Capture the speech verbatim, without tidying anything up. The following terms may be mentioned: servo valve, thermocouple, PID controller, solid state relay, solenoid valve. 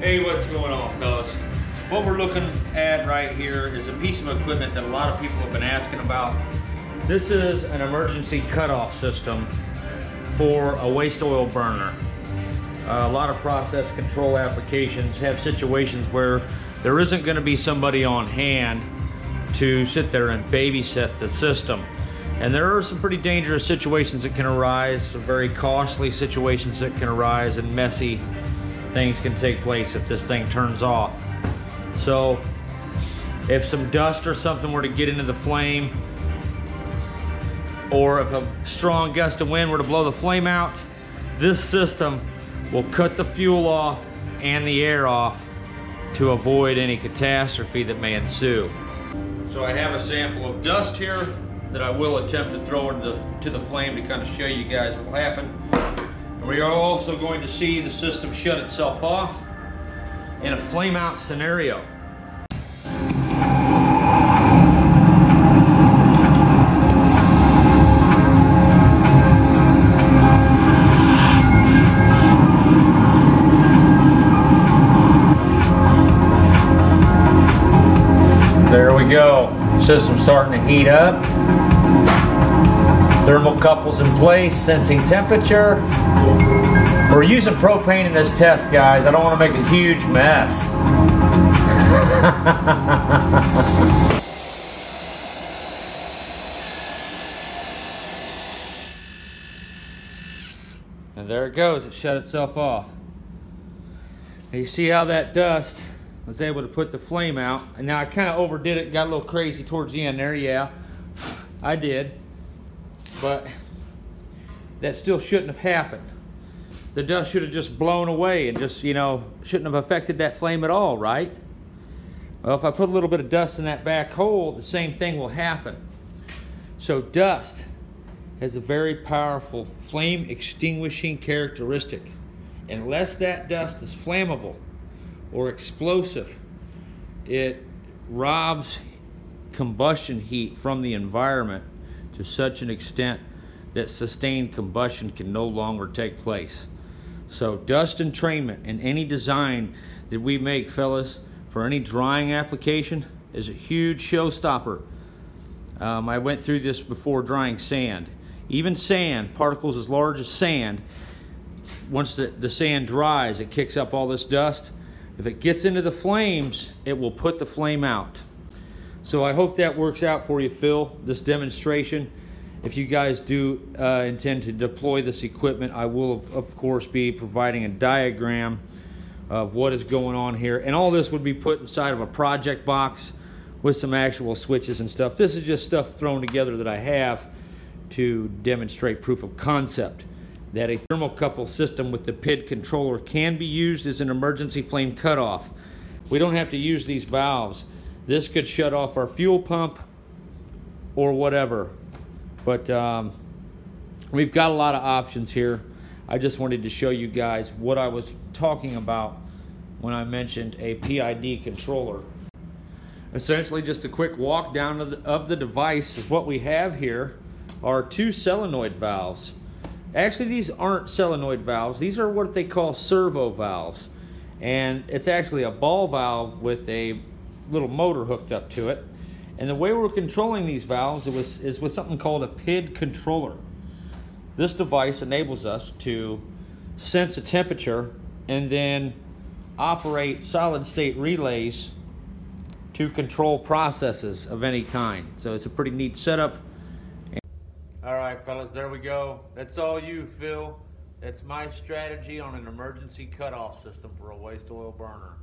Hey, what's going on, fellas? What we're looking at right here is a piece of equipment that a lot of people have been asking about. This is an emergency cutoff system for a waste oil burner. Uh, a lot of process control applications have situations where there isn't going to be somebody on hand to sit there and babysit the system. And there are some pretty dangerous situations that can arise, some very costly situations that can arise, and messy things can take place if this thing turns off. So if some dust or something were to get into the flame, or if a strong gust of wind were to blow the flame out, this system will cut the fuel off and the air off to avoid any catastrophe that may ensue. So I have a sample of dust here that I will attempt to throw into the, to the flame to kind of show you guys what will happen. And we are also going to see the system shut itself off in a flame out scenario. There we go. System's starting to heat up. Thermocouples in place, sensing temperature. We're using propane in this test, guys. I don't want to make a huge mess. And there it goes. It shut itself off. Now you see how that dust was able to put the flame out. And now I kind of overdid it. Got a little crazy towards the end there. Yeah, I did. But that still shouldn't have happened. The dust should have just blown away and just, you know, shouldn't have affected that flame at all, right? Well, if I put a little bit of dust in that back hole, the same thing will happen. So dust has a very powerful flame extinguishing characteristic. Unless that dust is flammable or explosive, it robs combustion heat from the environment to such an extent that sustained combustion can no longer take place. So dust entrainment in any design that we make, fellas, for any drying application is a huge showstopper. Um, I went through this before drying sand. Even sand, particles as large as sand, once the, the sand dries, it kicks up all this dust. If it gets into the flames, it will put the flame out. So I hope that works out for you, Phil, this demonstration. If you guys do uh, intend to deploy this equipment, I will, of course, be providing a diagram of what is going on here. And all this would be put inside of a project box with some actual switches and stuff. This is just stuff thrown together that I have to demonstrate proof of concept that a thermocouple system with the P I D controller can be used as an emergency flame cutoff. We don't have to use these valves. This could shut off our fuel pump or whatever. But um, we've got a lot of options here. I just wanted to show you guys what I was talking about when I mentioned a P I D controller. Essentially, just a quick walk down of the, of the device is what we have here are two solenoid valves. Actually, these aren't solenoid valves. These are what they call servo valves. And it's actually a ball valve with a little motor hooked up to it. And the way we're controlling these valves is with something called a P I D controller. This device enables us to sense a temperature and then operate solid state relays to control processes of any kind. So it's a pretty neat setup. All right, fellas, there we go. That's all you, Phil. That's my strategy on an emergency cutoff system for a waste oil burner.